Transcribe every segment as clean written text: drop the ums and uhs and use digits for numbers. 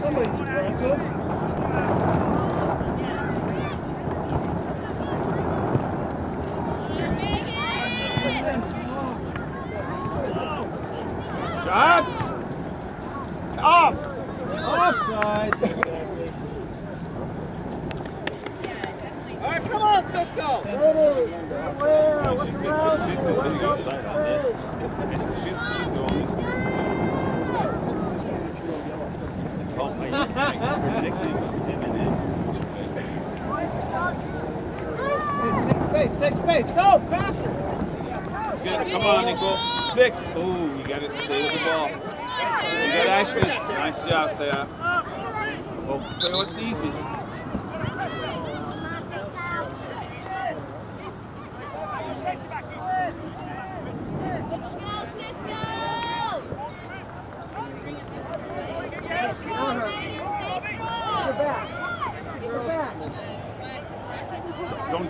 Somebody's aggressive.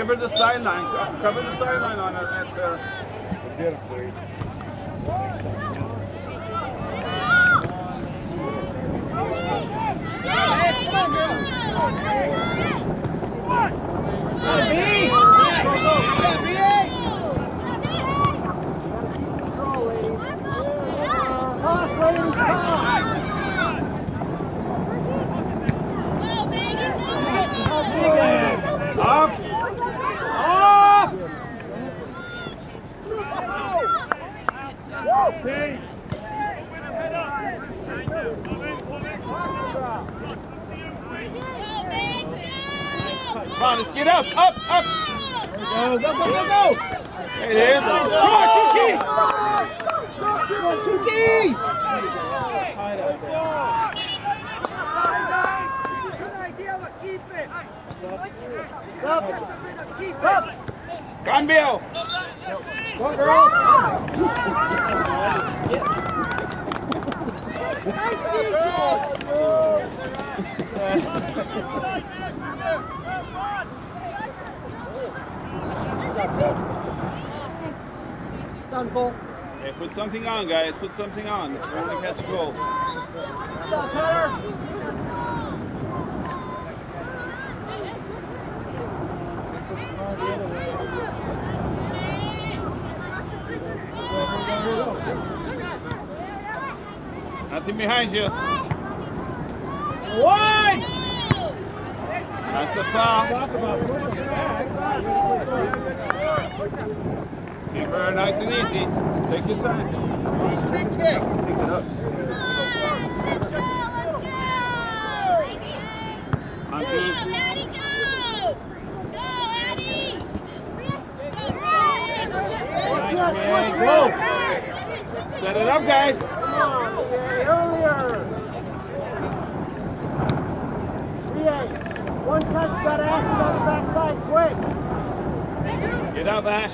Cover the sideline. Cover the sideline on her. That's beautiful. Something on, guys. Put something on. We're gonna catch a goal. Stop, Hunter. Nothing behind you. One. That's a foul. Talk about pushing it back. Keep her nice and easy. Take your time. Big kick. Pick it up. Let's go. Go, Addy. Nice man. Go. Set it up, guys. One touch, got Ash on the backside, quick. Get up, Ash.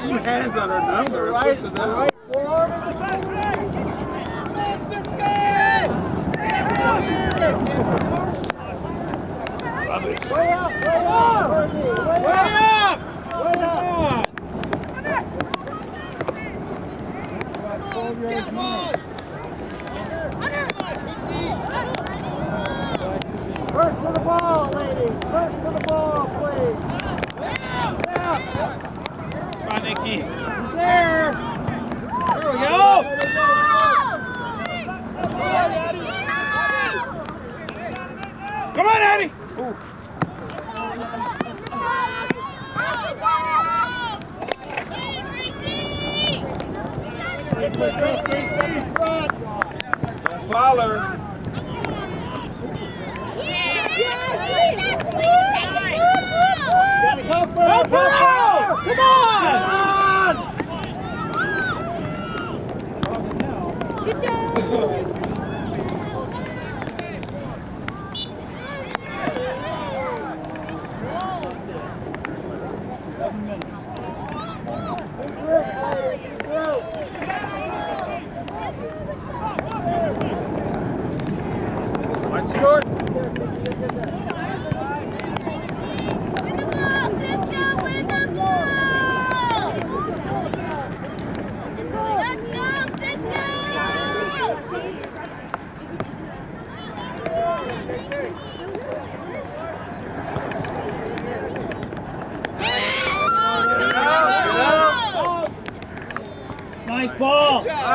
two hands on her number. The right forearm in the side. Let's way up, way up! Way up! Way up! Way up! First to the ball, ladies. First to the ball, please. Yeah. Yeah. Come on, Nikki. He's there. There we go. Yeah. Come on, Addy. Ooh. Fowler. Help her! Help her out! Come on! Good job! Nice ball! Good job, right.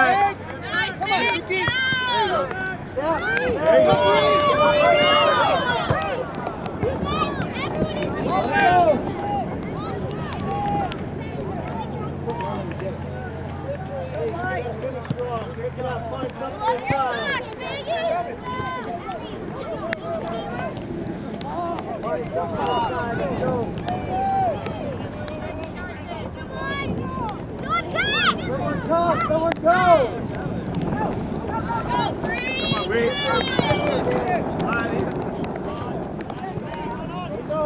Nice. Come on, Tuki! There you go! There you go! Someone go! Go! 3, 2, 1! Let's go!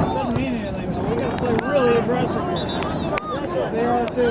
Doesn't mean anything, so we gotta play really aggressive here. They are too. There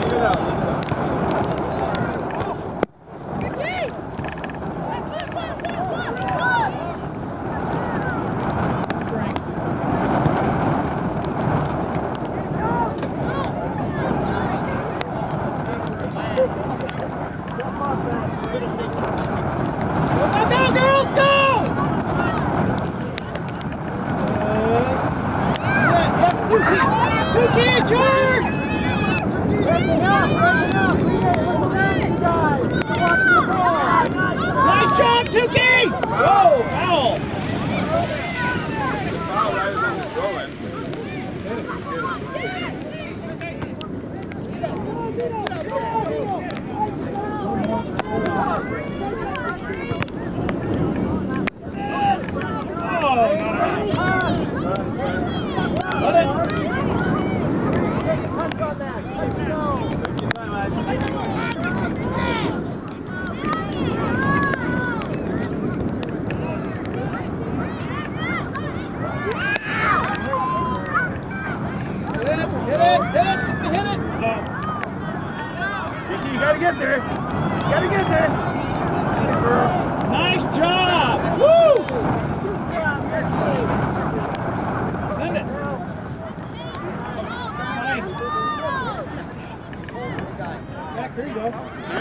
you go. And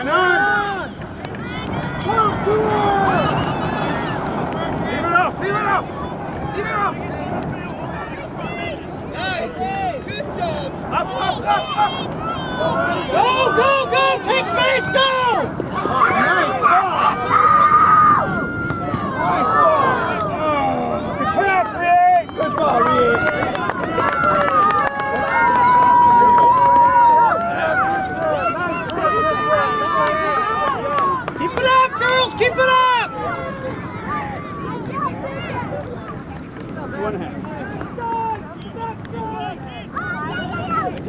on! Come on! Go, go, go! Take face, go! Oh, nice pass! Nice ball! Oh, good pass, Rick! Good ball, Rick! Keep it up, girls! Keep it up! 2.5.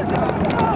Let's go.